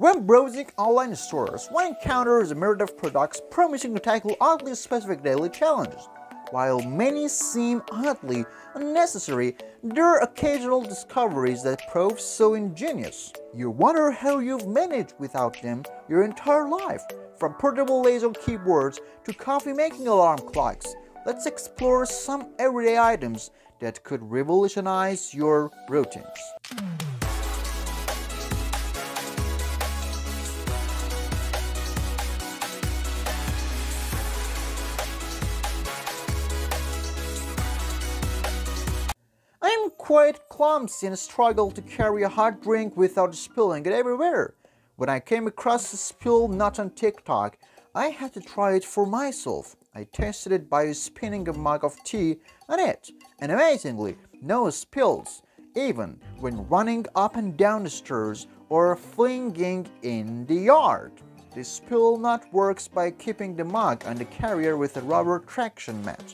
When browsing online stores, one encounters a myriad of products promising to tackle oddly specific daily challenges. While many seem oddly unnecessary, there are occasional discoveries that prove so ingenious. You wonder how you've managed without them your entire life. From portable laser keyboards to coffee-making alarm clocks, let's explore some everyday items that could revolutionize your routines. I'm quite clumsy and struggle to carry a hot drink without spilling it everywhere. When I came across the spill nut on TikTok, I had to try it for myself. I tested it by spinning a mug of tea on it, and amazingly, no spills, even when running up and down the stairs or flinging in the yard. The spill nut works by keeping the mug on the carrier with a rubber traction mat,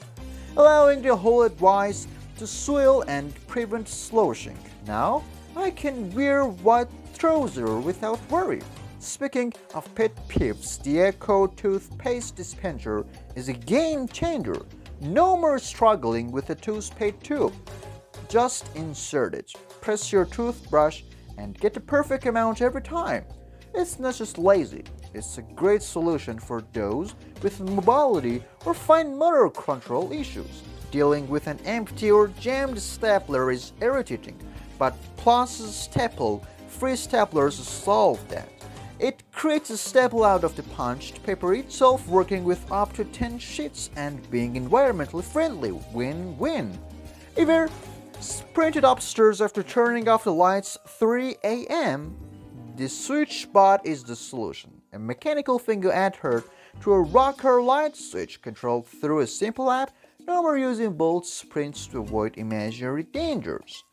allowing the whole device to swivel and prevent sloshing. Now, I can wear white trousers without worry. Speaking of pet peeves, the Echo toothpaste dispenser is a game changer. No more struggling with a toothpaste tube. Just insert it, press your toothbrush, and get the perfect amount every time. It's not just lazy, it's a great solution for those with mobility or fine motor control issues. Dealing with an empty or jammed stapler is irritating, but Plus's Staple-Free Staplers solve that. It creates a staple out of the punched paper itself, working with up to 10 sheets and being environmentally friendly. Win-win. Ever sprinted upstairs after turning off the lights 3 AM? The SwitchBot is the solution, a mechanical finger adhered to a rocker light switch controlled through a simple app. No more using bold sprints to avoid imaginary dangers.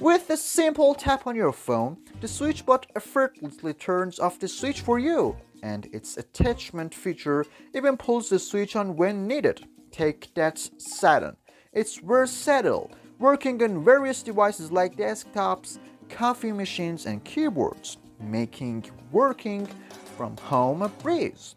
With a simple tap on your phone, the SwitchBot effortlessly turns off the switch for you, and its attachment feature even pulls the switch on when needed. Take that, Saturn. It's versatile, working on various devices like desktops, coffee machines, and keyboards, making working from home a breeze.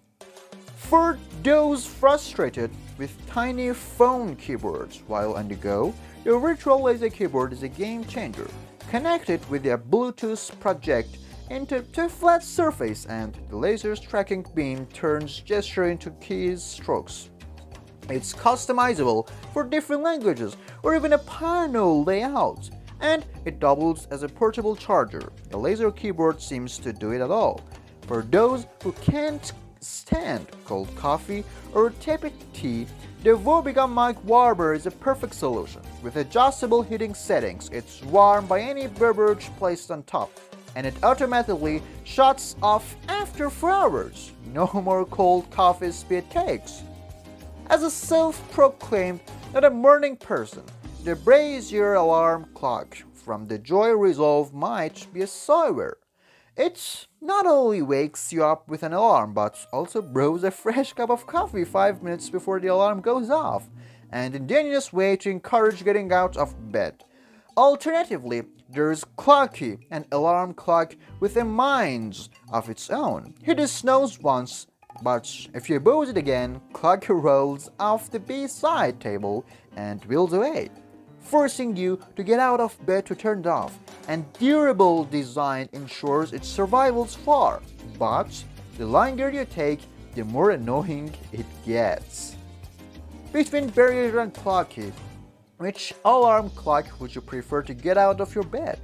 For those frustrated with tiny phone keyboards while on the go, your virtual laser keyboard is a game changer. Connect it with your Bluetooth project into a flat surface, and the laser's tracking beam turns gesture into keys strokes. It's customizable for different languages or even a panel layout, and it doubles as a portable charger. The laser keyboard seems to do it at all. For those who can't stand cold coffee or tepid tea, the Vobigen Mic Warmer is a perfect solution. With adjustable heating settings, it's warmed by any beverage placed on top, and it automatically shuts off after 4 hours. No more cold coffee speed takes. As a self-proclaimed not a morning person, the brazier alarm clock from the Joy Resolve might be a saver. It not only wakes you up with an alarm, but also brews a fresh cup of coffee 5 minutes before the alarm goes off, an ingenious way to encourage getting out of bed. Alternatively, there's Clocky, an alarm clock with a mind of its own. Hit the snows once, but if you booze it again, Clocky rolls off the B-side table and wheels away, forcing you to get out of bed to turn it off, and durable design ensures its survival's far, but the longer you take, the more annoying it gets. Between barrier and Clocky, which alarm clock would you prefer to get out of your bed?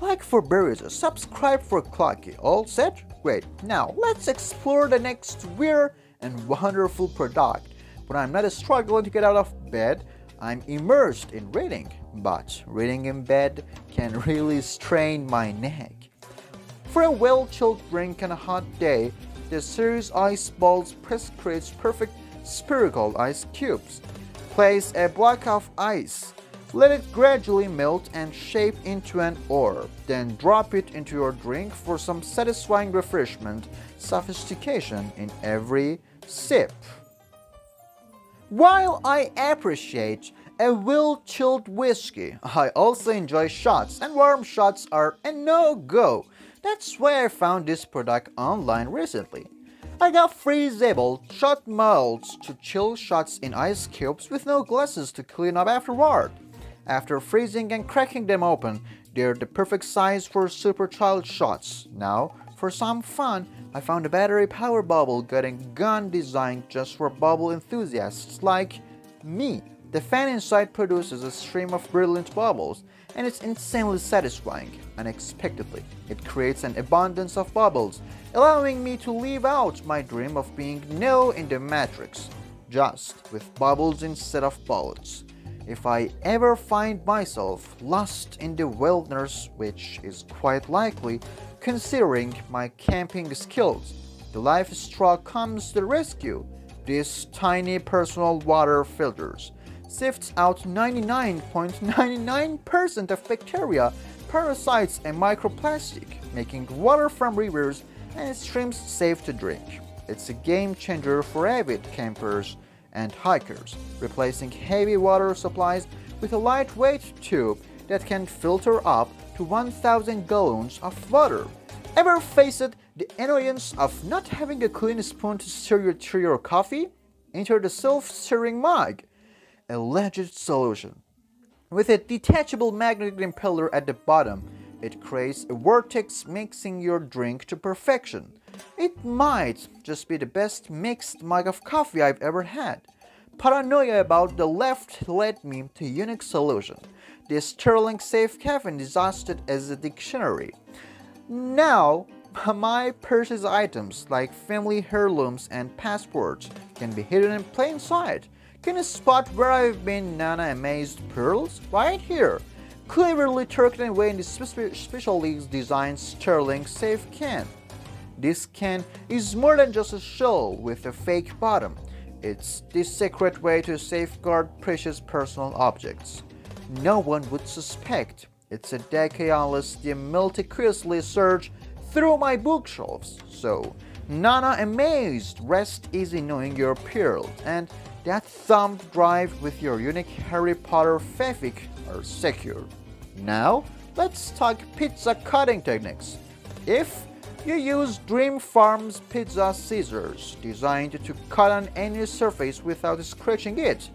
Like for barrier, subscribe for Clocky. All set? Great. Now let's explore the next weird and wonderful product. When I'm not struggling to get out of bed, I'm immersed in reading, but reading in bed can really strain my neck. For a well-chilled drink on a hot day, the series Ice Balls Press creates perfect spherical ice cubes. Place a block of ice, let it gradually melt and shape into an orb, then drop it into your drink for some satisfying refreshment, sophistication in every sip. While I appreciate a well-chilled whiskey, I also enjoy shots, and warm shots are a no-go. That's where I found this product online recently. I got freezable shot molds to chill shots in ice cubes with no glasses to clean up afterward. After freezing and cracking them open, they're the perfect size for super child shots. Now, for some fun, I found a battery power bubble gun designed just for bubble enthusiasts like me. The fan inside produces a stream of brilliant bubbles, and it's insanely satisfying, unexpectedly. It creates an abundance of bubbles, allowing me to live out my dream of being Neo in the Matrix, just with bubbles instead of bullets. If I ever find myself lost in the wilderness, which is quite likely, considering my camping skills, the LifeStraw comes to the rescue. These tiny personal water filters sifts out 99.99% of bacteria, parasites and microplastic, making water from rivers and streams safe to drink. It's a game changer for avid campers and hikers, replacing heavy water supplies with a lightweight tube that can filter up to 1,000 gallons of water. Ever faced the annoyance of not having a clean spoon to stir your tea or coffee? Enter the self-stirring mug. Alleged solution. With a detachable magnetic impeller at the bottom, it creates a vortex mixing your drink to perfection. It might just be the best mixed mug of coffee I've ever had. Paranoia about the left led me to a unique solution. This sterling safe caffeine is listed as a dictionary. Now, my purchase items like family heirlooms and passports can be hidden in plain sight. Can you spot where I've been Nana amazed pearls? Right here! Cleverly tucked away in the specially designed sterling safe can. This can is more than just a shell with a fake bottom. It's the secret way to safeguard precious personal objects. No one would suspect it's a decay unless they multitudinously search through my bookshelves. So, Nana amazed, rest easy knowing your pearls, and that thumb drive with your unique Harry Potter fanfic are secure. Now, let's talk pizza cutting techniques. If you use Dream Farm's pizza scissors, designed to cut on any surface without scratching it,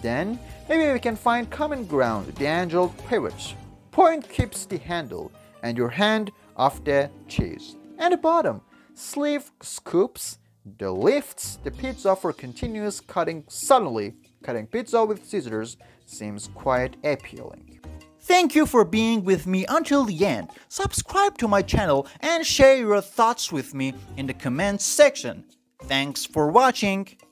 then maybe we can find common ground, the angled pivot. Point keeps the handle and your hand off the cheese. And the bottom, sleeve scoops the lifts the pizza for continuous cutting. Suddenly, cutting pizza with scissors seems quite appealing. Thank you for being with me until the end. Subscribe to my channel and share your thoughts with me in the comments section. Thanks for watching.